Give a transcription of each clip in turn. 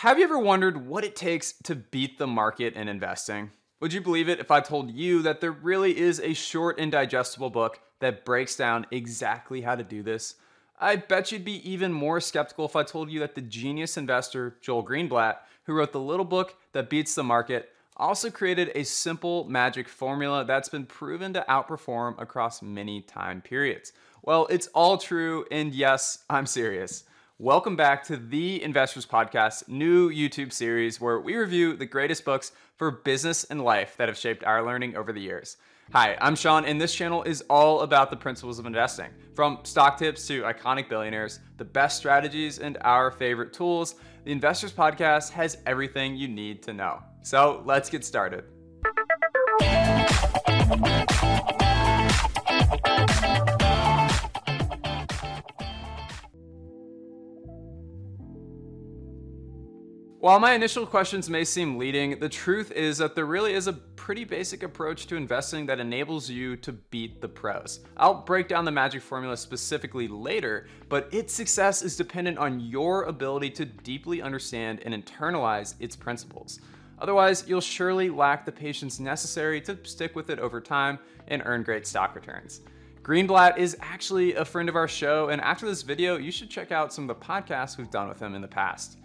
Have you ever wondered what it takes to beat the market in investing? Would you believe it if I told you that there really is a short and digestible book that breaks down exactly how to do this? I bet you'd be even more skeptical if I told you that the genius investor Joel Greenblatt, who wrote the little book that beats the market, also created a simple magic formula that's been proven to outperform across many time periods. Well, it's all true, and yes, I'm serious. Welcome back to the Investors Podcast, new YouTube series where we review the greatest books for business and life that have shaped our learning over the years. Hi, I'm Sean, and this channel is all about the principles of investing, from stock tips to iconic billionaires, the best strategies, and our favorite tools. The Investors Podcast has everything you need to know. So let's get started. While my initial questions may seem leading, the truth is that there really is a pretty basic approach to investing that enables you to beat the pros. I'll break down the magic formula specifically later, but its success is dependent on your ability to deeply understand and internalize its principles. Otherwise, you'll surely lack the patience necessary to stick with it over time and earn great stock returns. Greenblatt is actually a friend of our show, and after this video, you should check out some of the podcasts we've done with him in the past.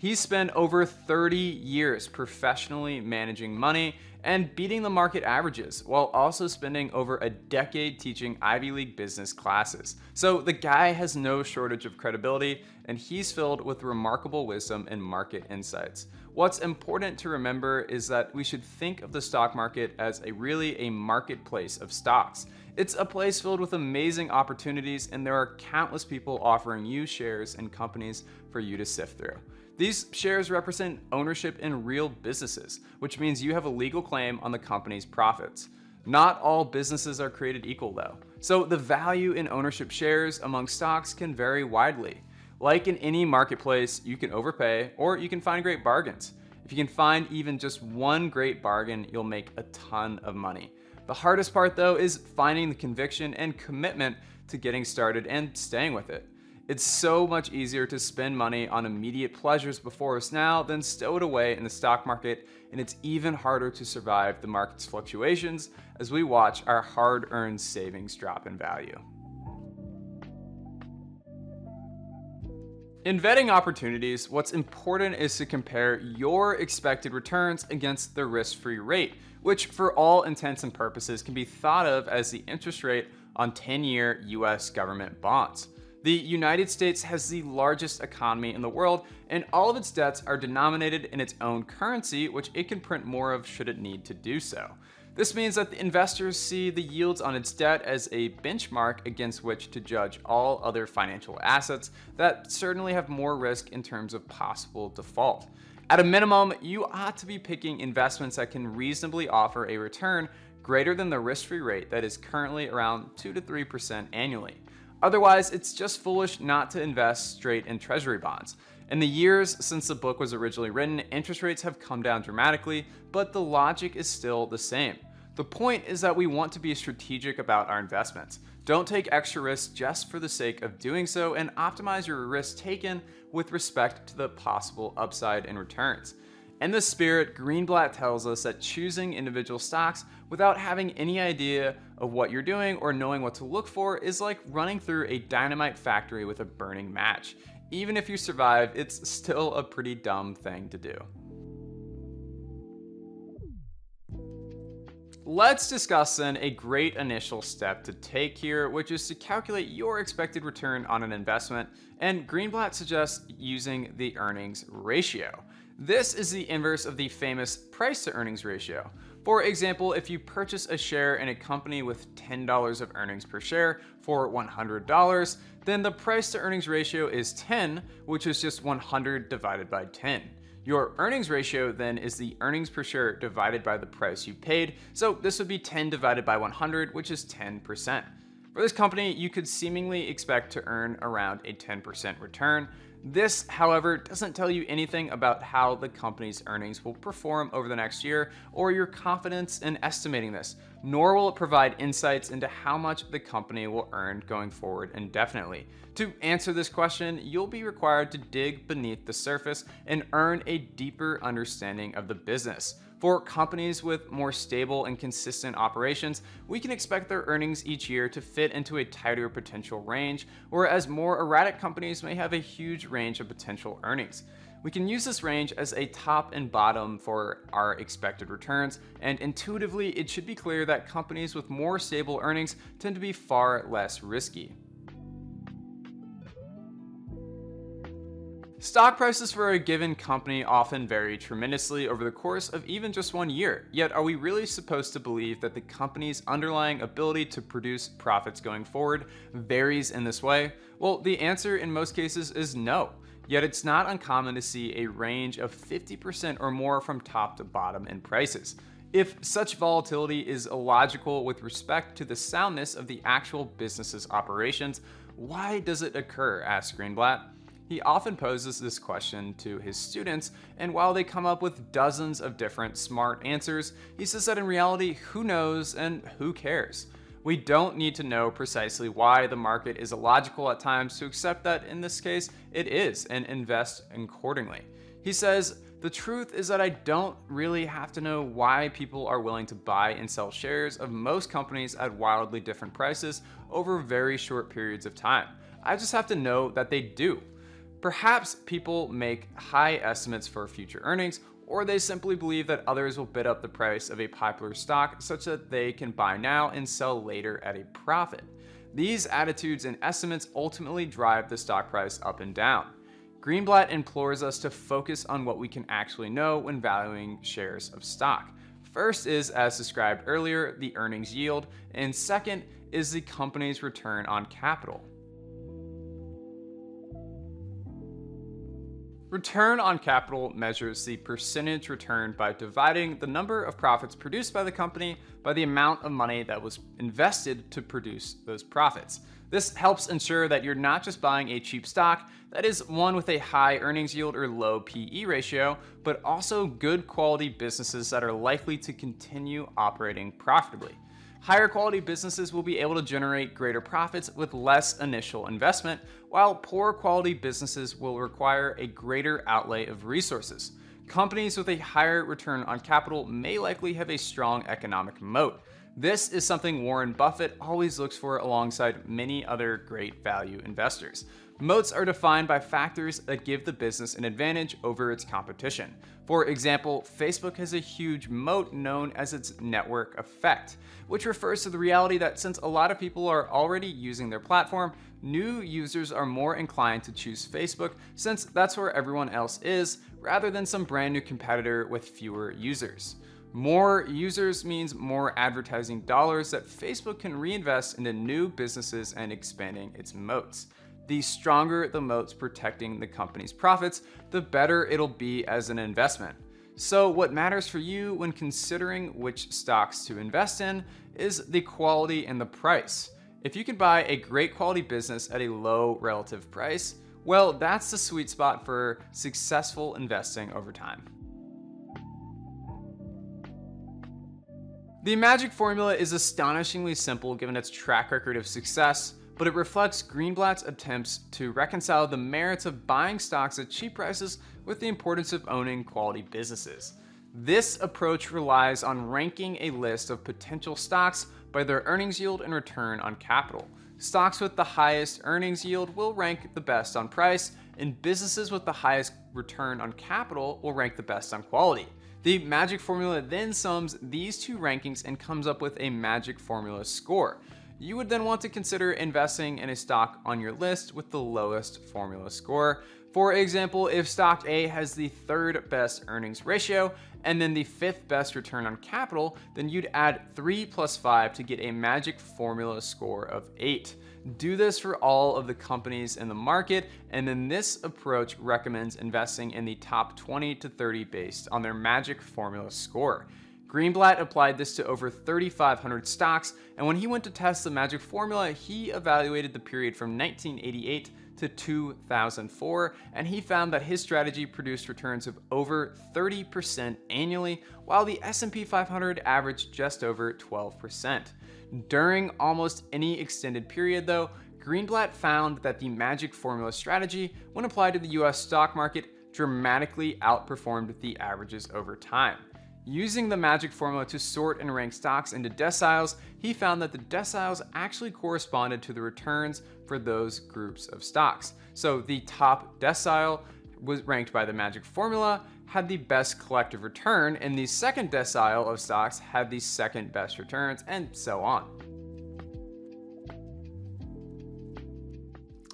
He's spent over 30 years professionally managing money and beating the market averages while also spending over a decade teaching Ivy League business classes. So the guy has no shortage of credibility, and he's filled with remarkable wisdom and market insights. What's important to remember is that we should think of the stock market as really a marketplace of stocks. It's a place filled with amazing opportunities, and there are countless people offering you shares and companies for you to sift through. These shares represent ownership in real businesses, which means you have a legal claim on the company's profits. Not all businesses are created equal though, so the value in ownership shares among stocks can vary widely. Like in any marketplace, you can overpay or you can find great bargains. If you can find even just one great bargain, you'll make a ton of money. The hardest part though is finding the conviction and commitment to getting started and staying with it. It's so much easier to spend money on immediate pleasures before us now than stow it away in the stock market, and it's even harder to survive the market's fluctuations as we watch our hard-earned savings drop in value. In vetting opportunities, what's important is to compare your expected returns against the risk-free rate, which for all intents and purposes can be thought of as the interest rate on 10-year US government bonds. The United States has the largest economy in the world, and all of its debts are denominated in its own currency, which it can print more of should it need to do so. This means that the investors see the yields on its debt as a benchmark against which to judge all other financial assets that certainly have more risk in terms of possible default. At a minimum, you ought to be picking investments that can reasonably offer a return greater than the risk-free rate that is currently around 2 to 3% annually. Otherwise, it's just foolish not to invest straight in treasury bonds. In the years since the book was originally written, interest rates have come down dramatically, but the logic is still the same. The point is that we want to be strategic about our investments. Don't take extra risks just for the sake of doing so, and optimize your risk taken with respect to the possible upside in returns. In this spirit, Greenblatt tells us that choosing individual stocks without having any idea of what you're doing or knowing what to look for is like running through a dynamite factory with a burning match. Even if you survive, it's still a pretty dumb thing to do. Let's discuss then a great initial step to take here, which is to calculate your expected return on an investment, and Greenblatt suggests using the earnings ratio. This is the inverse of the famous price to earnings ratio. For example, if you purchase a share in a company with $10 of earnings per share for $100, then the price to earnings ratio is 10, which is just 100 divided by 10. Your earnings ratio then is the earnings per share divided by the price you paid. So this would be 10 divided by 100, which is 10%. For this company, you could seemingly expect to earn around a 10% return. This, however, doesn't tell you anything about how the company's earnings will perform over the next year or your confidence in estimating this, nor will it provide insights into how much the company will earn going forward indefinitely. To answer this question, you'll be required to dig beneath the surface and earn a deeper understanding of the business. For companies with more stable and consistent operations, we can expect their earnings each year to fit into a tighter potential range, whereas more erratic companies may have a huge range of potential earnings. We can use this range as a top and bottom for our expected returns, and intuitively it should be clear that companies with more stable earnings tend to be far less risky. Stock prices for a given company often vary tremendously over the course of even just one year, yet are we really supposed to believe that the company's underlying ability to produce profits going forward varies in this way? Well, the answer in most cases is no. Yet it's not uncommon to see a range of 50% or more from top to bottom in prices. If such volatility is illogical with respect to the soundness of the actual business's operations, why does it occur, asks Greenblatt. He often poses this question to his students, and while they come up with dozens of different smart answers, he says that in reality, who knows and who cares? We don't need to know precisely why the market is illogical at times to accept that in this case it is and invest accordingly. He says, "The truth is that I don't really have to know why people are willing to buy and sell shares of most companies at wildly different prices over very short periods of time. I just have to know that they do." Perhaps people make high estimates for future earnings, or they simply believe that others will bid up the price of a popular stock such that they can buy now and sell later at a profit. These attitudes and estimates ultimately drive the stock price up and down. Greenblatt implores us to focus on what we can actually know when valuing shares of stock. First is, as described earlier, the earnings yield, and second is the company's return on capital. Return on capital measures the percentage return by dividing the number of profits produced by the company by the amount of money that was invested to produce those profits. This helps ensure that you're not just buying a cheap stock, that is one with a high earnings yield or low PE ratio, but also good quality businesses that are likely to continue operating profitably. Higher quality businesses will be able to generate greater profits with less initial investment, while poor quality businesses will require a greater outlay of resources. Companies with a higher return on capital may likely have a strong economic moat. This is something Warren Buffett always looks for alongside many other great value investors. Moats are defined by factors that give the business an advantage over its competition. For example, Facebook has a huge moat known as its network effect, which refers to the reality that since a lot of people are already using their platform, new users are more inclined to choose Facebook since that's where everyone else is, rather than some brand new competitor with fewer users. More users means more advertising dollars that Facebook can reinvest into new businesses and expanding its moats. The stronger the moats protecting the company's profits, the better it'll be as an investment. So what matters for you when considering which stocks to invest in is the quality and the price. If you can buy a great quality business at a low relative price, well, that's the sweet spot for successful investing over time. The Magic Formula is astonishingly simple given its track record of success, but it reflects Greenblatt's attempts to reconcile the merits of buying stocks at cheap prices with the importance of owning quality businesses. This approach relies on ranking a list of potential stocks by their earnings yield and return on capital. Stocks with the highest earnings yield will rank the best on price, and businesses with the highest return on capital will rank the best on quality. The Magic Formula then sums these two rankings and comes up with a Magic Formula score. You would then want to consider investing in a stock on your list with the lowest formula score. For example, if stock A has the third best earnings ratio and then the fifth best return on capital, then you'd add 3 + 5 to get a Magic Formula score of 8. Do this for all of the companies in the market, and then this approach recommends investing in the top 20 to 30 based on their Magic Formula score. Greenblatt applied this to over 3,500 stocks, and when he went to test the Magic Formula, he evaluated the period from 1988 to 2004, and he found that his strategy produced returns of over 30% annually, while the S&P 500 averaged just over 12%. During almost any extended period though, Greenblatt found that the Magic Formula strategy, when applied to the US stock market, dramatically outperformed the averages over time. Using the Magic Formula to sort and rank stocks into deciles, he found that the deciles actually corresponded to the returns for those groups of stocks. So the top decile was ranked by the Magic Formula, had the best collective return, and the second decile of stocks had the second best returns, and so on.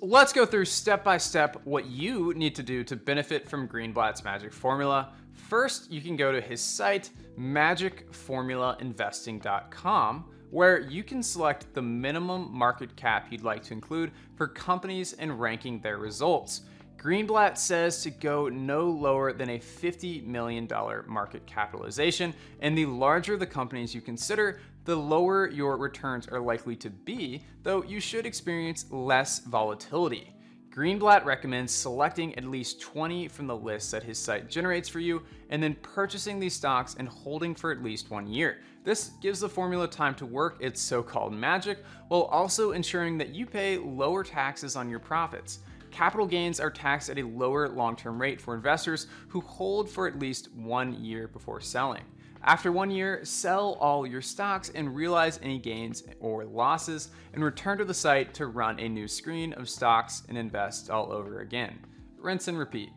Let's go through step-by-step what you need to do to benefit from Greenblatt's Magic Formula. First, you can go to his site, magicformulainvesting.com, where you can select the minimum market cap you'd like to include for companies in ranking their results. Greenblatt says to go no lower than a $50 million market capitalization, and the larger the companies you consider, the lower your returns are likely to be, though you should experience less volatility. Greenblatt recommends selecting at least 20 from the list that his site generates for you, and then purchasing these stocks and holding for at least 1 year. This gives the formula time to work its so-called magic, while also ensuring that you pay lower taxes on your profits. Capital gains are taxed at a lower long-term rate for investors who hold for at least 1 year before selling. After 1 year, sell all your stocks and realize any gains or losses, and return to the site to run a new screen of stocks and invest all over again. Rinse and repeat.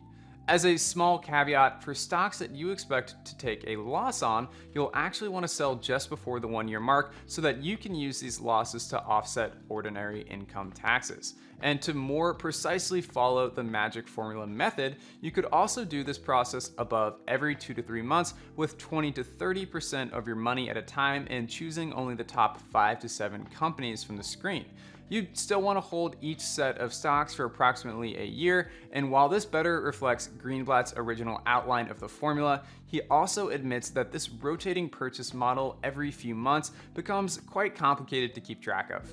As a small caveat, for stocks that you expect to take a loss on, you'll actually want to sell just before the 1 year mark so that you can use these losses to offset ordinary income taxes. And to more precisely follow the Magic Formula method, you could also do this process above every 2 to 3 months with 20 to 30% of your money at a time and choosing only the top 5 to 7 companies from the screen. You'd still want to hold each set of stocks for approximately a year, and while this better reflects Greenblatt's original outline of the formula, he also admits that this rotating purchase model every few months becomes quite complicated to keep track of.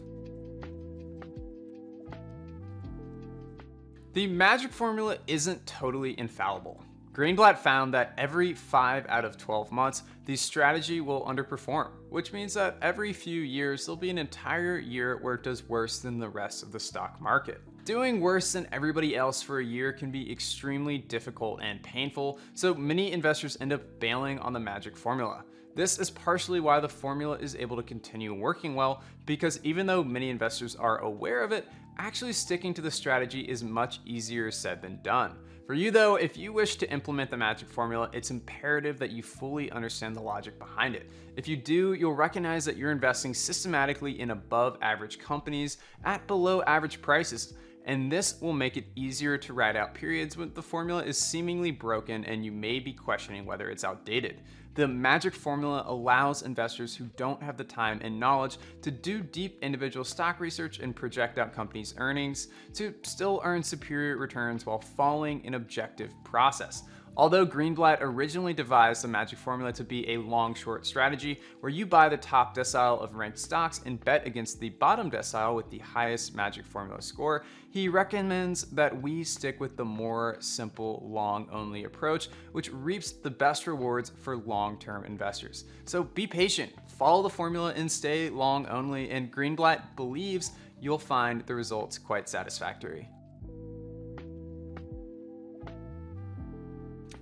The Magic Formula isn't totally infallible. Greenblatt found that every 5 out of 12 months, the strategy will underperform, which means that every few years, there'll be an entire year where it does worse than the rest of the stock market. Doing worse than everybody else for a year can be extremely difficult and painful, so many investors end up bailing on the Magic Formula. This is partially why the formula is able to continue working well, because even though many investors are aware of it, actually sticking to the strategy is much easier said than done. For you though, if you wish to implement the Magic Formula, it's imperative that you fully understand the logic behind it. If you do, you'll recognize that you're investing systematically in above average companies at below average prices, and this will make it easier to ride out periods when the formula is seemingly broken and you may be questioning whether it's outdated. The Magic Formula allows investors who don't have the time and knowledge to do deep individual stock research and project out companies' earnings to still earn superior returns while following an objective process. Although Greenblatt originally devised the Magic Formula to be a long-short strategy where you buy the top decile of ranked stocks and bet against the bottom decile with the highest Magic Formula score, he recommends that we stick with the more simple, long-only approach, which reaps the best rewards for long-term investors. So be patient, follow the formula and stay long-only, and Greenblatt believes you'll find the results quite satisfactory.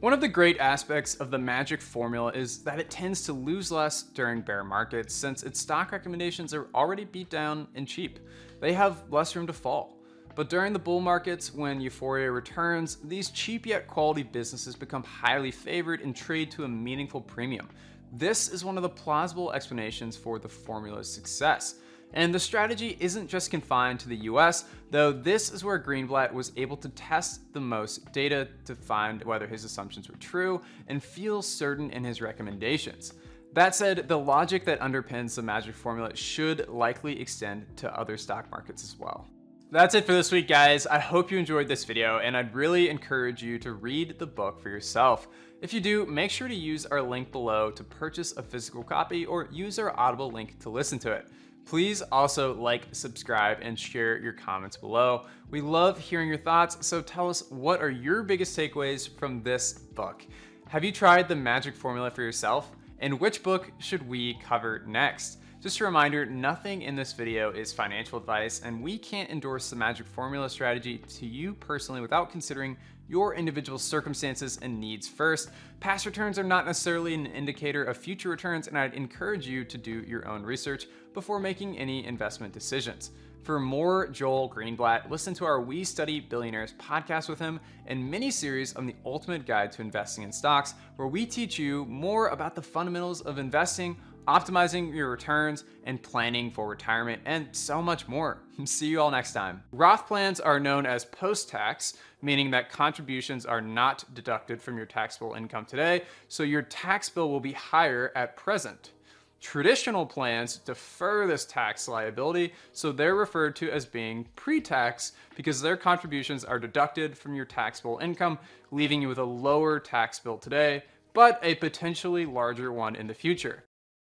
One of the great aspects of the Magic Formula is that it tends to lose less during bear markets, since its stock recommendations are already beat down and cheap. They have less room to fall. But during the bull markets, when euphoria returns, these cheap yet quality businesses become highly favored and trade to a meaningful premium. This is one of the plausible explanations for the formula's success. And the strategy isn't just confined to the US, though this is where Greenblatt was able to test the most data to find whether his assumptions were true and feel certain in his recommendations. That said, the logic that underpins the Magic Formula should likely extend to other stock markets as well. That's it for this week, guys. I hope you enjoyed this video, and I'd really encourage you to read the book for yourself. If you do, make sure to use our link below to purchase a physical copy or use our Audible link to listen to it. Please also like, subscribe, and share your comments below. We love hearing your thoughts, so tell us, what are your biggest takeaways from this book? Have you tried the magic formula for yourself? And which book should we cover next? Just a reminder, nothing in this video is financial advice, and we can't endorse the magic formula strategy to you personally without considering your individual circumstances and needs first. Past returns are not necessarily an indicator of future returns, and I'd encourage you to do your own research before making any investment decisions. For more Joel Greenblatt, listen to our We Study Billionaires podcast with him and mini-series on the Ultimate Guide to Investing in Stocks, where we teach you more about the fundamentals of investing, optimizing your returns, and planning for retirement, and so much more. See you all next time. Roth plans are known as post-tax, meaning that contributions are not deducted from your taxable income today, so your tax bill will be higher at present. Traditional plans defer this tax liability, so they're referred to as being pre-tax because their contributions are deducted from your taxable income, leaving you with a lower tax bill today, but a potentially larger one in the future.